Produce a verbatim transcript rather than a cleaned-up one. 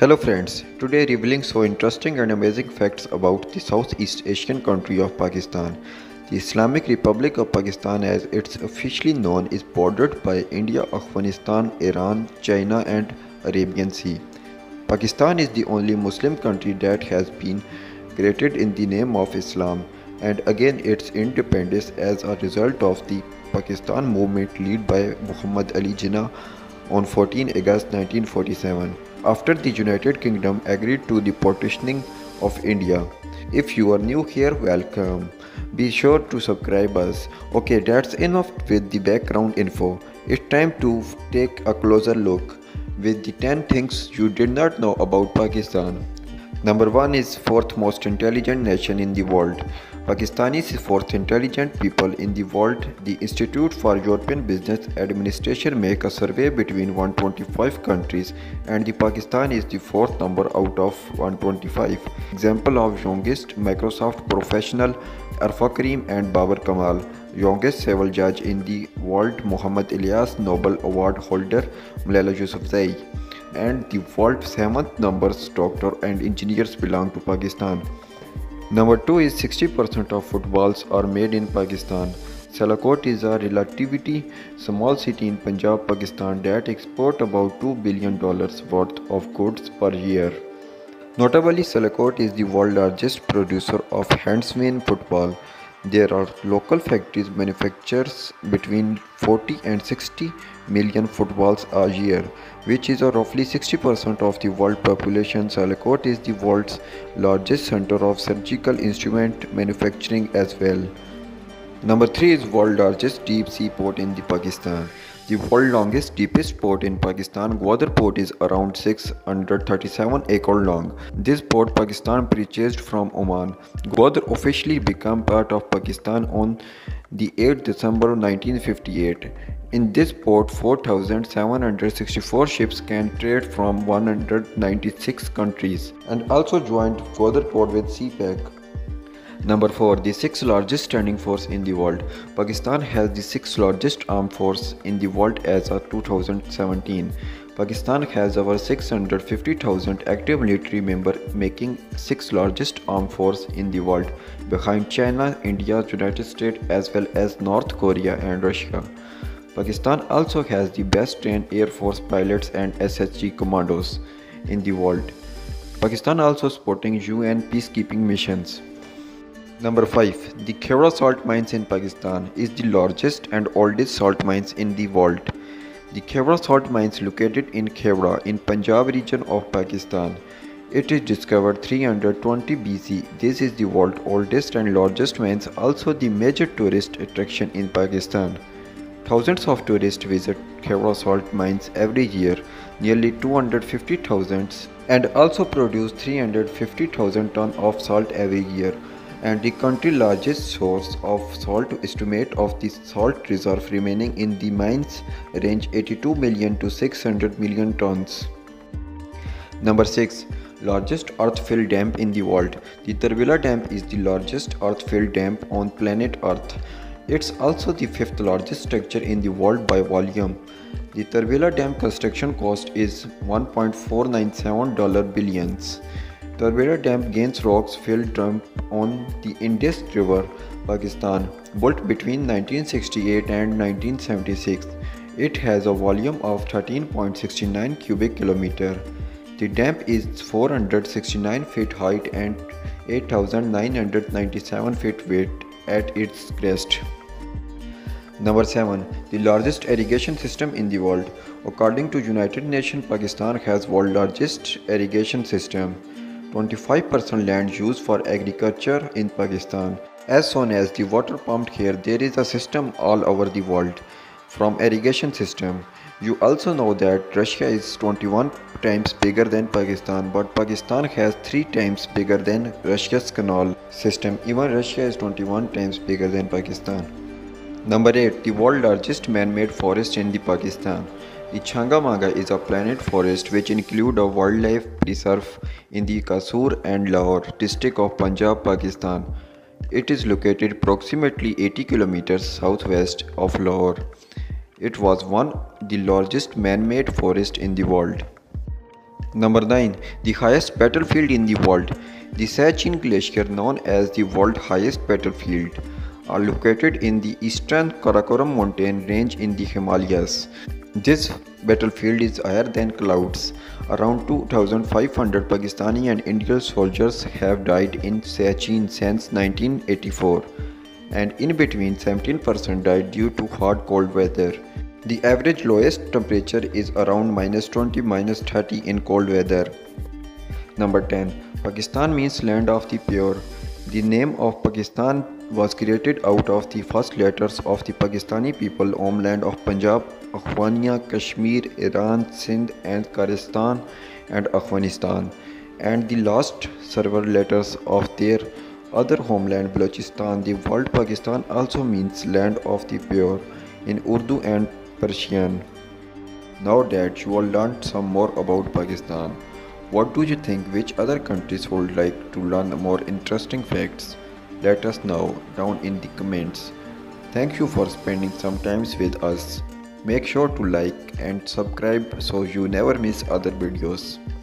Hello friends, today revealing so interesting and amazing facts about the Southeast Asian country of Pakistan. The Islamic Republic of Pakistan, as it's officially known, is bordered by India, Afghanistan, Iran, China and Arabian Sea. Pakistan is the only Muslim country that has been created in the name of Islam and again its independence as a result of the Pakistan movement led by Muhammad Ali Jinnah on fourteen August nineteen forty-seven. After the United Kingdom agreed to the partitioning of India. If you are new here, welcome. Be sure to subscribe us. Okay, that's enough with the background info. It's time to take a closer look with the ten things you did not know about Pakistan. Number one is fourth most intelligent nation in the world. Pakistan is the fourth intelligent people in the world. The Institute for European Business Administration make a survey between one hundred twenty-five countries and the Pakistan is the fourth number out of one hundred twenty-five. Example of youngest Microsoft professional Arfa Karim and Babar Kamal. Youngest civil judge in the world Muhammad Ilyas, Nobel Award holder Malala Yusufzai. And the world's seventh numbers doctor and engineers belong to Pakistan. Number two is sixty percent of footballs are made in Pakistan. Sialkot is a relatively small city in Punjab, Pakistan that exports about two billion dollars worth of goods per year. Notably, Sialkot is the world's largest producer of handsmade football. There are local factories manufactures between forty and sixty million footballs a year, which is roughly sixty percent of the world population. Sialkot is the world's largest center of surgical instrument manufacturing as well. Number three is world largest deep sea port in the Pakistan. The world longest deepest port in Pakistan, Gwadar port, is around six hundred thirty-seven acres long. This port Pakistan purchased from Oman. Gwadar officially became part of Pakistan on the eighth December nineteen fifty-eight. In this port, four thousand seven hundred sixty-four ships can trade from one hundred ninety-six countries and also joined Gwadar port with C P E C. Number four, the sixth largest standing force in the world. Pakistan has the sixth largest armed force in the world as of two thousand seventeen. Pakistan has over six hundred fifty thousand active military members, making sixth largest armed force in the world, behind China, India, United States as well as North Korea and Russia. Pakistan also has the best trained Air Force pilots and S H G commandos in the world. Pakistan also supporting U N peacekeeping missions. Number five. The Khewra salt mines in Pakistan is the largest and oldest salt mines in the world. The Khewra salt mines located in Khewra in Punjab region of Pakistan. It is discovered three hundred twenty B C. This is the world's oldest and largest mines, also the major tourist attraction in Pakistan. Thousands of tourists visit Khewra salt mines every year, nearly two hundred fifty thousand, and also produce three hundred fifty thousand tons of salt every year. And the country's largest source of salt. Estimate of the salt reserve remaining in the mines range eighty-two million to six hundred million tons. Number six. Largest earth-filled dam in the world. The Tarbela dam is the largest earth-filled dam on planet Earth. It's also the fifth largest structure in the world by volume. The Tarbela dam construction cost is one point four nine seven billion dollars. Tarbela Dam gains rocks filled dump on the Indus River, Pakistan, built between nineteen sixty-eight and nineteen seventy-six. It has a volume of thirteen point six nine cubic kilometer. The dam is four hundred sixty-nine feet height and eight thousand nine hundred ninety-seven feet width at its crest. Number seven. The largest irrigation system in the world. According to United Nations, Pakistan has world's largest irrigation system. twenty-five percent land used for agriculture in Pakistan. As soon as the water pumped here, there is a system all over the world from irrigation system. You also know that Russia is twenty-one times bigger than Pakistan, but Pakistan has three times bigger than Russia's canal system. Even Russia is twenty-one times bigger than Pakistan. Number eight. The world's largest man-made forest in the Pakistan. The Changa Manga is a planet forest which includes a wildlife preserve in the Kasur and Lahore district of Punjab, Pakistan. It is located approximately eighty kilometers southwest of Lahore. It was one of the largest man-made forests in the world. Number nine. The highest battlefield in the world. The Siachen Glacier, known as the world's highest battlefield, are located in the eastern Karakoram mountain range in the Himalayas. This battlefield is higher than clouds. Around two thousand five hundred Pakistani and Indian soldiers have died in Siachen since nineteen eighty-four, and in between seventeen percent died due to hard cold weather. The average lowest temperature is around minus twenty, minus thirty in cold weather. Number ten. Pakistan means land of the pure. The name of Pakistan was created out of the first letters of the Pakistani people homeland of Punjab, Akhwania, Kashmir, Iran, Sindh and Kurdistan and Afghanistan, and the last several letters of their other homeland Balochistan. The word Pakistan also means land of the pure in Urdu and Persian. Now that you all learned some more about Pakistan, what do you think which other countries would like to learn more interesting facts? Let us know down in the comments. Thank you for spending some time with us. Make sure to like and subscribe so you never miss other videos.